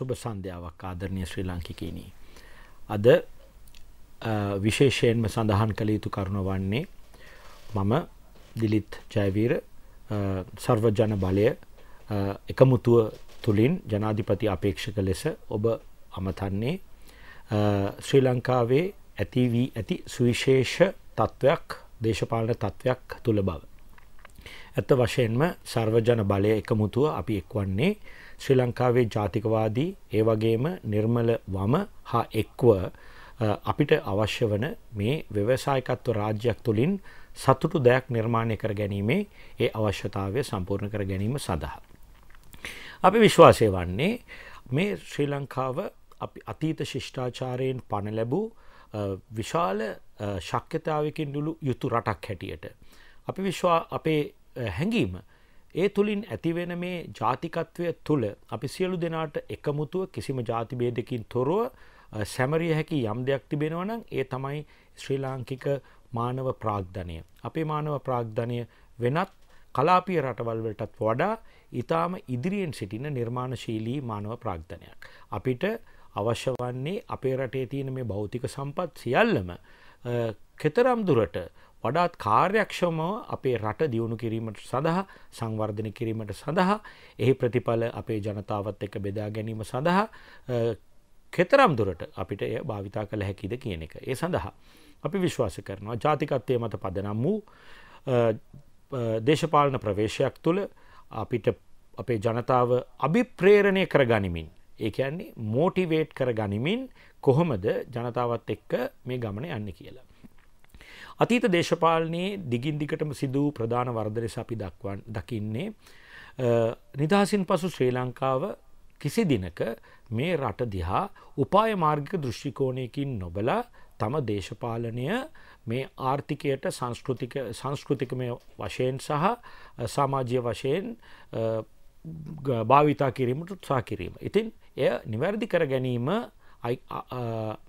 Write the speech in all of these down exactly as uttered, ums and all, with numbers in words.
සුබ සන්ධ්‍යාවක් ආදරණීය ශ්‍රී ලාංකිකයනි. අද විශේෂයෙන්ම සඳහන් කළ යුතු කරුණ වන්නේ මම දිලිත් ජයවීර සර්වජන බලය එකමුතුව තුලින් ජනාධිපති අපේක්ෂක ලෙස ඔබ අමතන්නේ ශ්‍රී ලංකාවේ ඇති වී ඇති සුවිශේෂ තත්වයක් දේශපාලන තත්වයක් තුල බව. ඇත්ත වශයෙන්ම සර්වජන බලය එකමුතුව අපි එක්වන්නේ ශ්‍රී ලංකාවේ ජාතිකවාදී ඒ වගේම නිර්මල වම හා එක්ව අපිට අවශ්‍ය වන මේ ව්‍යවසායකත්ව රාජ්‍යයක් තුළින් සතුටු දෙයක් නිර්මාණය කර ගැනීමේ ඒ අවශ්‍යතාවය සම්පූර්ණ කර ගැනීම සඳහා. අපි විශ්වාසය වන්නේ මේ ශ්‍රී ලංකාව අපි අතීත ශිෂ්ඨාචාරයෙන් පණ ලැබූ විශාල ශක්්‍යතාවකින් යුතු රටක් හැටියට. අපි විශ්වා අපේ හැඟීම ඒ තුළින් ඇතිවෙන මේ ජාතිකත්වය තුළ අපි සියලු දෙනාට එකමුතුව කිසිම ජාතිබේදකින් තොරව සැමරිය හැකි යම් දෙයක් තිබෙනවනම් ඒ තමයි ශ්‍රී ලාංකික මානව ප්‍රාග්ධනය. අපේ මානව ප්‍රාග්ධනය වෙනත් කලාපිය රටවල්වලටත් වඩා ඉතාම ඉදිරියෙන් සිටින නිර්මාණශීලී මානව ප්‍රාග්ධනයක්. අපිට අවශ්‍ය වන්නේ අපේ රටේ තියෙන මේ භෞතික සම්පත් සියල්ලම කෙතරම් දුරට වඩාත් කාර්යක්ෂමව අපේ රට දියුණු කිරීමට සඳහා සංවර්ධනය කිරීමට සඳහා එහි ප්‍රතිඵල අපේ ජනතාවත් එක්ක බෙදා ගැනීම සඳහා කෙතරම් දුරට අපිට එය භාවිතා කළ හැකිද කියන එක. ඒ සඳහා අපි විශ්වාස කරනවා ජාතිකත්වයේ මත පදනම් වූ දේශපාලන ප්‍රවේශයක් තුළ අපිට අපේ ජනතාව අභිප්‍රේරණය කරගනිමින් ඒ කියන්නේ මෝටිවේට් කරගනිමින් කොහොමද ජනතාවත් එක්ක මේ ගමන යන්නේ කියලා. අතීත දේශපාලනයේ දිගින් දිගටම සිදු වූ ප්‍රධාන වරද ලෙස අපි දකින්නේ නිදහසින් පසු ශ්‍රී ලංකාව කිසි දිනක මේ රට දිහා උපාය මාර්ගික දෘෂ්ටි කෝණයකින් නොබලා තම දේශපාලනය මේ ආර්ථිකයට සංස්කෘතික සංස්කෘතිකමය වශයෙන් සහ සමාජීය වශයෙන් භාවිතා කිරීමට උත්සාහ කිරීම. ඉතින් එය නිවැරදි කර ගැනීම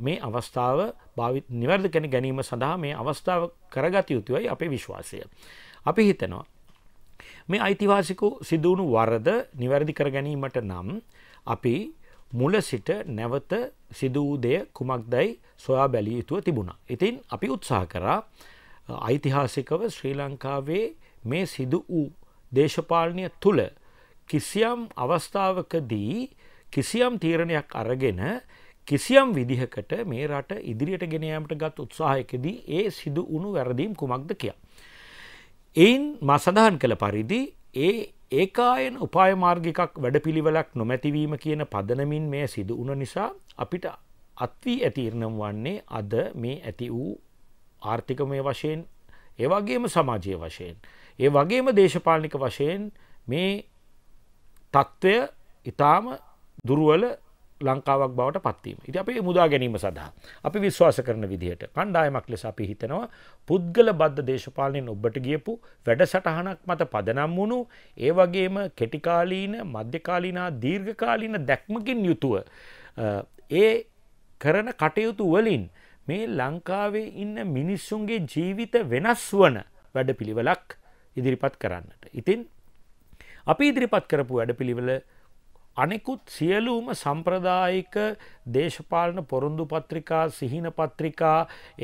මේ අවස්ථාව නිවැරදි කර ගැනීම සඳහා මේ අවස්ථාව කරගත යුතුයි අපේ විශ්වාසය. අපි හිතනවා මේ ඓතිහාසික සිදුවුණු වරද නිවැරදි කර ගැනීමට නම් අපි මුල සිට නැවත සිදු වූ දෙය කුමක්දයි සොයා බැලිය යුතුව තිබුණා. ඉතින් අපි උත්සාහ කරා ඓතිහාසිකව ශ්‍රී ලංකාවේ මේ සිදු වූ දේශපාලනය තුළ කිසියම් අවස්ථාවකදී කිසියම් තීරණයක් අරගෙන කිසියම් විදිහකට මේ රට ඉදිරියට ගෙන යාමට ගත් උත්සාහයකදී ඒ සිදු වුණු වැරදීම් කුමක්ද කියා. එයින් මා සඳහන් කළ පරිදි ඒ ඒකායන උපාය මාර්ගිකක් වැඩපිළිවෙලක් නොමැතිවීම කියන පදනමින් මේ සිදු වුණ නිසා අපිට අත්වී ඇතිර්ණම් වන්නේ අද මේ ඇති වූ ආර්ථිකමය වශයෙන් ඒ වගේම සමාජීය වශයෙන් ඒ වගේම දේශපාලනික වශයෙන් මේ තත්ත්වය ඉතාම දුරුවල ලංකාවක් බවට පත්වීම. ඉතින් අපි මුදා ගැනීම සඳහා අපි විශ්වාස කරන විදිහට කණ්ඩායමක් ලෙස අපි හිතනවා පුද්ගල බද්ධ දේශපාලනයෙන් ඔබට ගියපු වැඩසටහනක් මත පදනම් වුණු ඒ වගේම කෙටිකාලීන මධ්‍යකාලීන දීර්ඝකාලීන දැක්මකින් යුතුව ඒ කරන කටයුතු වලින් මේ ලංකාවේ ඉන්න මිනිස්සුන්ගේ ජීවිත වෙනස් වන වැඩපිළිවෙලක් ඉදිරිපත් කරන්නට. ඉතින් අපි ඉදිරිපත් කරපු වැඩපිළිවෙල අනෙකුත් සියලුම සම්ප්‍රදායික දේශපාලන පොරොන්දු පත්‍රිකා සිහින පත්‍රිකා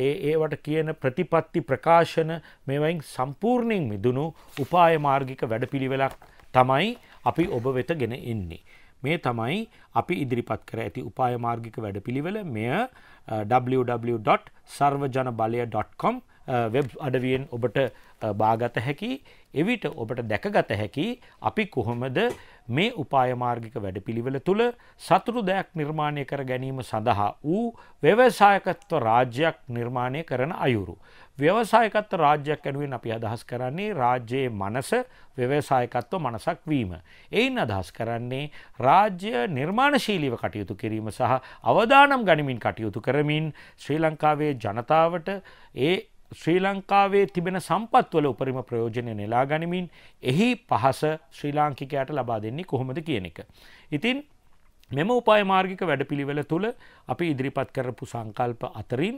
ඒ ඒවට කියන ප්‍රතිපත්ති ප්‍රකාශන මේවයින් සම්පූර්ණයෙන් මිදුණු උපාය මාර්ගික වැඩපිළිවෙලක් තමයි අපි ඔබ වෙතගෙන ඉන්නේ. මේ තමයි අපි ඉදිරිපත් කර ඇති උපාය මාර්ගික වැඩපිළිවෙල. මෙය w w w dot sarvajanabalaya dot com web අඩවියෙන් ඔබට බාගත හැකි. එවිට ඔබට දැකගත හැකි අපි කොහොමද මේ උපාය මාර්ගික වැඩපිළිවෙල තුළ සතුටු දෙයක් නිර්මාණය කර ගැනීම සඳහා වූ ව්‍යවසායකත්ව රාජ්‍යයක් නිර්මාණය කරන අයුරු. ව්‍යවසායකත්ව රාජ්‍යයක් යනුවෙන් අපි අදහස් කරන්නේ රාජ්‍යයේ මනස ව්‍යවසායකත්ව මනසක් වීම. එයින් අදහස් කරන්නේ රාජ්‍ය නිර්මාණශීලීව කටයුතු කිරීම සහ අවදානම් ගනිමින් කටයුතු කරමින් ශ්‍රී ලංකාවේ ජනතාවට ඒ ශ්‍රී ලංකාවේ තිබෙන සම්පත්වල උපරිම ප්‍රයෝජනය නෙලා ගනිමින් එහි පහස ශ්‍රී ලාංකිකයාට ලබා දෙන්නේ කොහොමද කියන එක. ඉතින් මෙම උපාය මාර්ගික වැඩපිළිවෙල තුළ අපි ඉදිරිපත් කරපු සංකල්ප අතරින්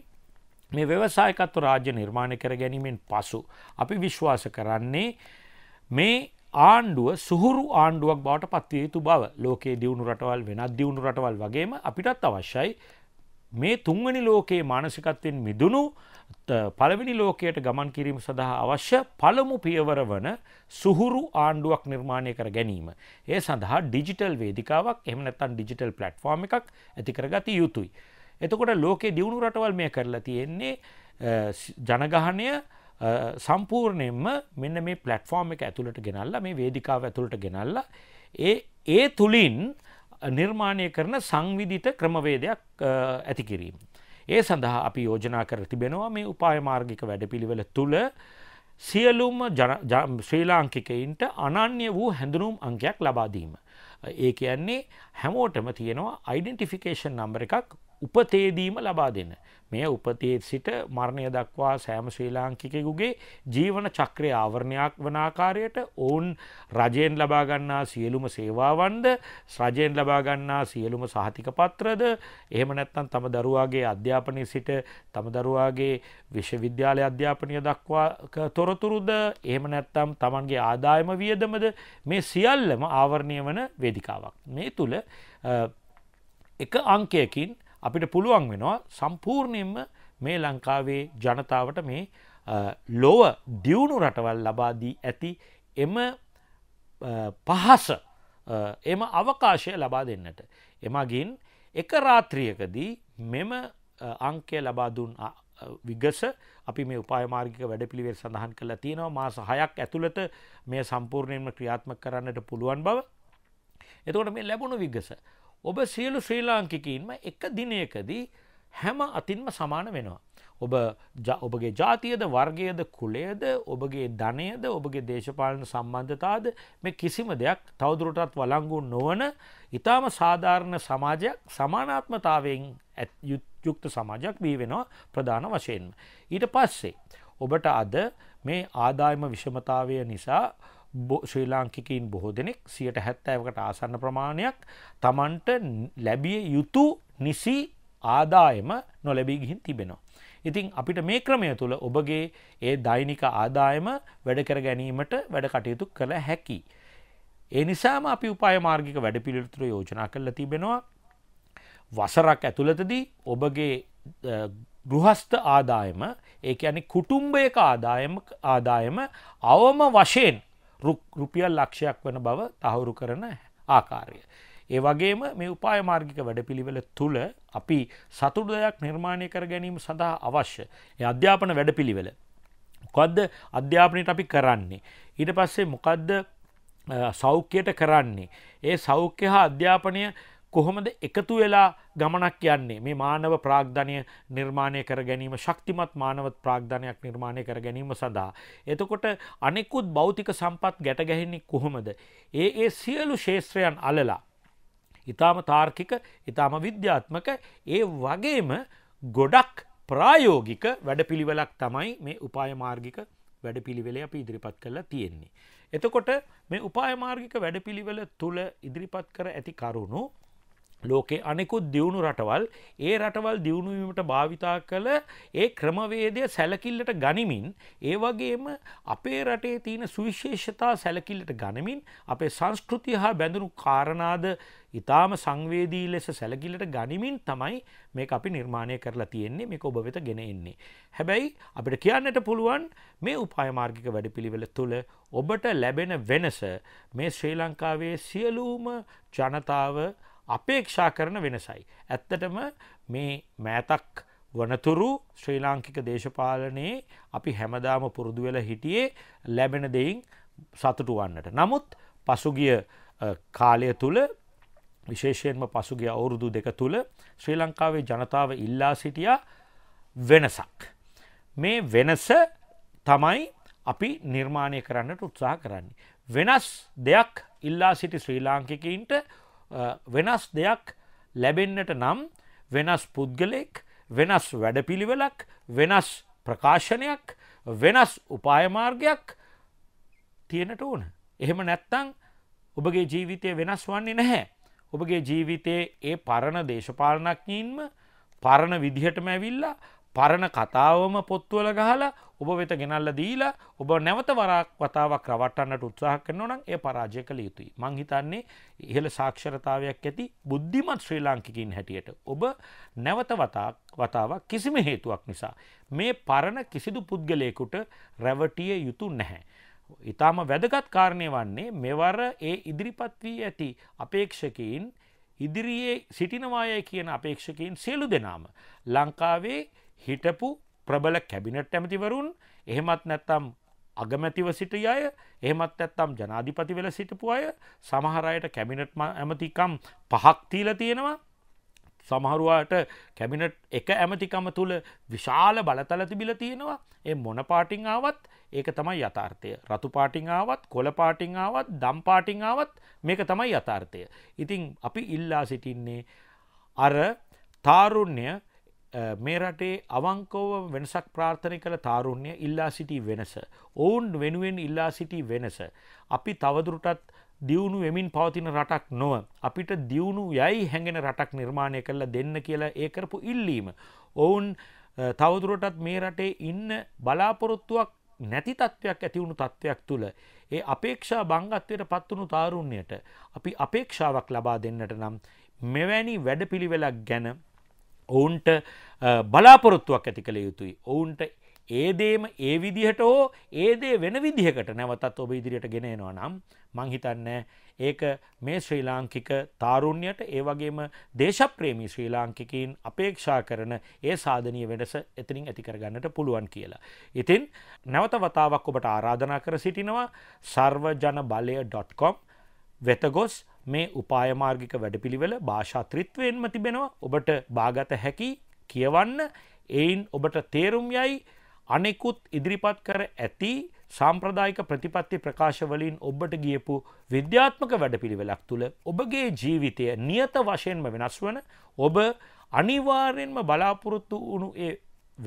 මේ ව්‍යවසායකත්ව රාජ්‍ය නිර්මාණය කර ගැනීමෙන් පසු අපි විශ්වාස කරන්නේ මේ ආණ්ඩුව සුහුරු ආණ්ඩුවක් බවට පත්විය යුතු බව ලෝකයේ දියුණු රටවල් වෙනත් දියුණු රටවල් වගේම අපිටත් අවශ්‍යයි. මේ තුන්වෙනි ලෝකයේ මානසිකත්වයෙන් මිදුණු පළවෙනි ලෝකයට ගමන් කිරීම සඳහා අවශ්‍ය පළමු පියවර වන සුහුරු ආණ්ඩුවක් නිර්මාණය කර ගැනීම. ඒ සඳහා ඩිජිටල් වේදිකාවක් එහෙම නැත්නම් ඩිජිටල් ප්ලැට්ෆෝම් එකක් ඇති කරගත යුතුයි. එතකොට ලෝකයේ දියුණු රටවල් මේ කරලා තියෙන්නේ ජනගහණය සම්පූර්ණයෙන්ම මෙන්න මේ ප්ලැට්ෆෝම් එක ඇතුළට ගෙනල්ලා මේ වේදිකාව ඇතුළට ගෙනල්ලා ඒ ඒ තුලින් නිර්මාණය කරන සංවිධිත ක්‍රමවේදයක් ඇති කිරීම. ඒ සඳහා අපි යෝජනා කර තිබෙනවා මේ උපාය මාර්ගික වැඩපිළිවෙල තුළ සියලුම ශ්‍රී ලාංකිකයින්ට අනන්‍ය වූ හැඳුනුම් අංකයක් ලබා දීම. ඒ කියන්නේ හැමෝටම තියෙනවා අයිඩෙන්ටිෆිකේෂන් නම්බර් එකක් උපතේදීම ලබා දෙන. මේ උපතේ සිට මරණය දක්වා සෑම ශ්‍රී ලාංකිකයෙකුගේ ජීවන චක්‍රයේ ආවරණයක් වන ආකාරයට ඔවුන් රජයෙන් ලබා ගන්නා සියලුම සේවාවන්ද, රජයෙන් ලබා ගන්නා සියලුම සහතික පත්‍රද, එහෙම නැත්නම් තම දරුවාගේ අධ්‍යාපනයේ සිට තම දරුවාගේ විශ්වවිද්‍යාලය අධ්‍යාපනය දක්වා තොරතුරුද, එහෙම නැත්නම් තමන්ගේ ආදායම වියදමද, මේ සියල්ලම ආවරණය වන වේදිකාවක්. මේ තුල එක අංකයකින් අපිට පුළුවන් වෙනවා සම්පූර්ණයෙන්ම මේ ලංකාවේ ජනතාවට මේ ලොව දියුණු රටවල් ලබා දී ඇති එම පහස එම අවකාශය ලබා දෙන්නට. එමගින් එක රාත්‍රියකදී මෙම අංකය ලබා දුන් විගස අපි මේ උපාය මාර්ගික වැඩපිළිවෙල සඳහන් කරලා තියෙනවා. මාස හයක් ඇතුළත මේ සම්පූර්ණයෙන්ම ක්‍රියාත්මක කරන්නට පුළුවන් බව. එතකොට මේ ලැබුණු විගස ඔබ සියලු ශ්‍රී ලාංකිකයින්ම එක දිනයකදී හැම අතින්ම සමාන වෙනවා. ඔබ ඔබගේ ජාතියද, වර්ගයද, කුලයද, ඔබගේ ධනයද, ඔබගේ දේශපාලන සම්බන්ධතාද මේ කිසිම දෙයක් තවදුරටත් වළංගු නොවන ඊටාම සාධාරණ සමාජයක්, සමානාත්මතාවයෙන් යුක්ත සමාජයක් බිහි වෙනවා ප්‍රධාන වශයෙන්ම. ඊට පස්සේ ඔබට අද මේ ආදායම විෂමතාවය නිසා ශ්‍රී ලාංකිකයින් බොහෝ දෙනෙක් සියයට හැත්තෑවකට ආසන්න ප්‍රමාණයක් තමන්ට ලැබිය යුතු නිසි ආදායම නොලැබී ගිහින් තිබෙනවා. ඉතින් අපිට මේ ක්‍රමය තුළ ඔබගේ ඒ දෛනික ආදායම වැඩකර ගැනීමට වැඩ කටයුතු කළ හැකි. ඒ නිසාම අපි උපාය මාර්ගික වැඩපිළිවෙළ තුළ යෝජනා කරලා තිබෙනවා වසරක් ඇතුළතදී ඔබගේ ගෘහස්ත ආදායම, ඒ කියන්නේ කුටුම්බයක ආදායම ආදායම අවම වශයෙන් රුපියල් ලක්ෂයක් වන බව තහවුරු කරන ආකාරය. ඒ වගේම මේ උපාය මාර්ගික වැඩපිළිවෙල තුළ අපි සතුටුදායක නිර්මාණය කර ගැනීම සඳහා අවශ්‍ය ඒ අධ්‍යාපන වැඩපිළිවෙල මොකද්ද? අධ්‍යාපනයට අපි කරන්නේ ඊට පස්සේ මොකද්ද සෞඛ්‍යයට කරන්නේ? ඒ සෞඛ්‍ය හා අධ්‍යාපනය කොහොමද එකතු වෙලා ගමනක් යන්නේ? මේ මානව ප්‍රාග්ධනය නිර්මාණය කර ගැනීම, ශක්තිමත් මානව ප්‍රාග්ධනයක් නිර්මාණය කර ගැනීම සඳහා. එතකොට අනෙකුත් භෞතික සම්පත් ගැට ගැහෙන්නේ කොහොමද? ඒ ඒ සියලු ශේත්‍රයන් අලලා ඊටාම තාර්කික, ඊටාම විද්‍යාත්මක ඒ වගේම ගොඩක් ප්‍රායෝගික වැඩපිළිවෙලක් තමයි මේ උපාය මාර්ගික වැඩපිළිවෙලේ අපි ඉදිරිපත් කරලා තියෙන්නේ. එතකොට මේ උපාය මාර්ගික වැඩපිළිවෙල තුළ ඉදිරිපත් කර ඇති කරුණු ලෝකේ අනෙකුත් දියුණු රටවල් ඒ රටවල් දියුණුවීමට භාවිතා කළ ඒ ක්‍රමවේදය සැලකිල්ලට ගනිමින්, ඒ වගේම අපේ රටේ තියෙන සුවිශේෂතා සැලකිල්ලට ගනිමින්, අපේ සංස්කෘතිය හා බැඳුණු කාරණාද ඊටාම සංවේදී ලෙස සැලකිල්ලට ගනිමින් තමයි මේක අපි නිර්මාණය කරලා තියෙන්නේ, මේක ඔබ වෙත ගෙන එන්නේ. හැබැයි අපිට කියන්නට පුළුවන් මේ උපාය මාර්ගික වැඩපිළිවෙල තුළ ඔබට ලැබෙන වෙනස මේ ශ්‍රී ලංකාවේ සියලුම ජනතාව අපේක්ෂා කරන වෙනසයි. ඇත්තටම මේ මෑතක් වනතුරු ශ්‍රී ලාංකික දේශපාලනයේ අපි හැමදාම පුරුදු වෙලා හිටියේ ලැබෙන දෙයින් සතුටු වන්නට. නමුත් පසුගිය කාලය තුල, විශේෂයෙන්ම පසුගිය අවුරුදු දෙක තුල ශ්‍රී ලංකාවේ ජනතාව ඉල්ලා සිටියා වෙනසක්. මේ වෙනස තමයි අපි නිර්මාණය කරන්නට උත්සාහ කරන්නේ. වෙනස් දෙයක් ඉල්ලා සිටි ශ්‍රී ලාංකිකයින්ට වෙනස් දෙයක් ලැබෙන්නට නම් වෙනස් පුද්ගලෙක්, වෙනස් වැඩපිළිවෙලක්, වෙනස් ප්‍රකාශනයක්, වෙනස් උපාය මාර්ගයක් තියෙනට ඕන. එහෙම නැත්නම් ඔබගේ ජීවිතය වෙනස් වන්නේ නැහැ. ඔබගේ ජීවිතයේ ඒ පරණ දේශපාලනඥයින්ම පරණ විදිහටම ඇවිල්ලා පරණ කතාවම පොත්වල ගහලා ඔබ වෙත ගෙනල්ලා දීලා ඔබ නැවත වරක් වතාවක් රවට්ටන්නට උත්සාහ කරනවා නම් ඒ පරාජය කළ යුතුයි. මං හිතන්නේ ඉහළ සාක්ෂරතාවයක් ඇති බුද්ධිමත් ශ්‍රී ලාංකිකයින් හැටියට ඔබ නැවත වතාවක් කිසිම හේතුවක් නිසා මේ පරණ කිසිදු පුද්ගලයෙකුට රැවටිය යුතු නැහැ. ඊටාම වැදගත් කාරණය වන්නේ මෙවර ඒ ඉදිරිපත් වී ඇති අපේක්ෂකයින් ඉදිරියේ සිටිනවාය කියන අපේක්ෂකයින් සියලු දෙනාම ලංකාවේ හිටපු ප්‍රබල කැබිනට් ඇමතිවරුන් එහෙමත් නැත්නම් අගමැතිව සිටිය අය එහෙමත් නැත්නම් ජනාධිපති වෙලා සිටපු අය සමහර අයට කැබිනට් ඇමතිකම් පහක් තියලා තියෙනවා. සමහරුවාට කැබිනට් එක ඇමතිකම තුල විශාල බලතල තිබිලා තියෙනවා. ඒ මොන පාටින් ආවත් ඒක තමයි යථාර්ථය. රතු පාටින් ආවත් කොළ පාටින් ආවත් දම් පාටින් ආවත් මේක තමයි යථාර්ථය. ඉතින් අපි ඉල්ලා සිටින්නේ අර තාරුණ්‍ය මේ රටේ අවංකව වෙනසක් ප්‍රාර්ථනා කළ තාරුණ්‍ය ඉල්ලා සිටි වෙනස. ඔවුන් වෙනුවෙන් ඉල්ලා සිටි වෙනස. අපි තවදුරටත් දියුණු වෙමින් පවතින රටක් නොව අපිට දියුණු යයි හැඟෙන රටක් නිර්මාණය කරලා දෙන්න කියලා ඒ කරපු ඉල්ලීම. ඔවුන් තවදුරටත් මේ රටේ ඉන්න බලාපොරොත්තුවක් නැති තත්ත්වයක් ඇති වුණු තත්ත්වයක් තුළ ඒ අපේක්ෂා බංගත්වයට පත් වුණු තාරුණ්‍යයට අපි අපේක්ෂාවක් ලබා දෙන්නට නම් මෙවැනි වැඩපිළිවෙලක් ගැන ඔවුන්ට බලාපොරොත්තුවක් ඇති කළ යුතුයි. ඔවුන්ට ඒදේම ඒ විදිහට හෝ ඒදේ වෙන විදිහකට නැවතත් ඔබ ඉදිරියට ගෙන එනවා නම් මං හිතන්නේ ඒක මේ ශ්‍රී ලාංකික තාරුණ්‍යයට ඒ වගේම දේශප්‍රේමී ශ්‍රී ලාංකිකයින් අපේක්ෂා කරන ඒ සාධනීය වෙනස එතනින් ඇති කරගන්නට පුළුවන් කියලා. ඉතින් නැවත වතාවක් ඔබට ආරාධනා කර සිටිනවා සර්වජනබලය ඩොට් කෝම් වෙත ගොස් මේ උපායමාර්ගික වැඩපිළිවෙල භාෂා ත්‍රිත්වයෙන්ම තිබෙනවා. ඔබට බාගත හැකි කියවන්න එයින් ඔබට තේරුම් යයි අනෙකුත් ඉදිරිපත් කර ඇති සාම්ප්‍රදායික ප්‍රතිපත්ති ප්‍රකාශ වලින් ඔබට ගියපු විද්‍යාත්මක වැඩපිළිවෙලක් තුළ ඔබගේ ජීවිතය නියත වශයෙන්ම වෙනස් වන ඔබ අනිවාර්යෙන්ම බලාපොරොත්තු වුණු ඒ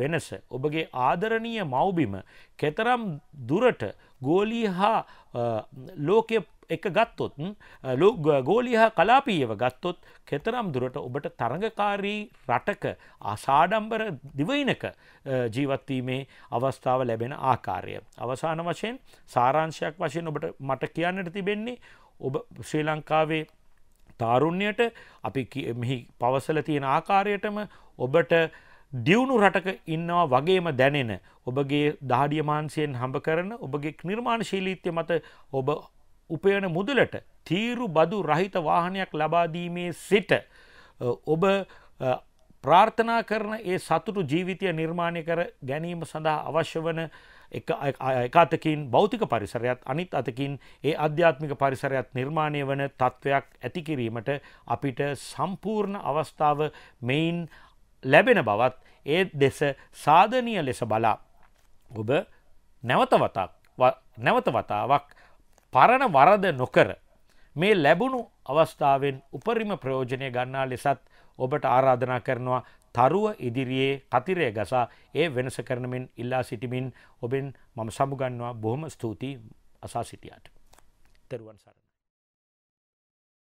වෙනස ඔබගේ ආදරණීය මව්බිම කතරම් දුරට ගෝලීය හා ලෝකයේ එක ගත්තොත් ගෝලීය හා කලාපීයව ගත්තොත් කතරම් දුරට ඔබට තරඟකාරී රටක ආසාඩම්බර දිවයිනක ජීවත්වීමේ අවස්ථාව ලැබෙන ආකාරය. අවසාන වශයෙන් සාරාංශයක් වශයෙන් ඔබට මට කියන්නට තිබෙන්නේ ඔබ ශ්‍රී ලංකාවේ තාරුණ්‍යයට අපි මෙහි පවසල තියෙන ආකාරයටම ඔබට දියුණු රටක ඉන්නවා වගේම දැනෙන ඔබගේ දහඩිය මාංශයෙන් හම්බ කරන ඔබගේ නිර්මාණශීලීත්වය මත ඔබ උපයන මුදලට තීරු බදු රහිත වාහනයක් ලබා දීමේ සිට ඔබ ප්‍රාර්ථනා කරන ඒ සතුටු ජීවිතය නිර්මාණය කර ගැනීම සඳහා අවශ්‍ය වන එක අතකින් භෞතික පරිසරයත් අනිත් අතකින් ඒ අධ්‍යාත්මික පරිසරයත් නිර්මාණය වන තත්ත්වයක් ඇති කිරීමට අපිට සම්පූර්ණ අවස්ථාව මෙයින් ලැබෙන බවත් ඒ දෙස සාධනීය ලෙස බලා ඔබ නැවත වතාවක් නැවත වතාවක් පරණ වරද නොකර මේ ලැබුණු අවස්ථාවෙන් උපරිම ප්‍රයෝජනය ගන්නා ලෙසත් ඔබට ආරාධනා කරනවා. තරුව ඉදිරියේ කතිරය ගසා ඒ වෙනස කරනමින් ඉල්ලා සිටිමින් ඔබෙන් මම සමුගන්නවා. බොහොම ස්තුතියි අසා සිටියාට. තෙරුවන් සරණයි.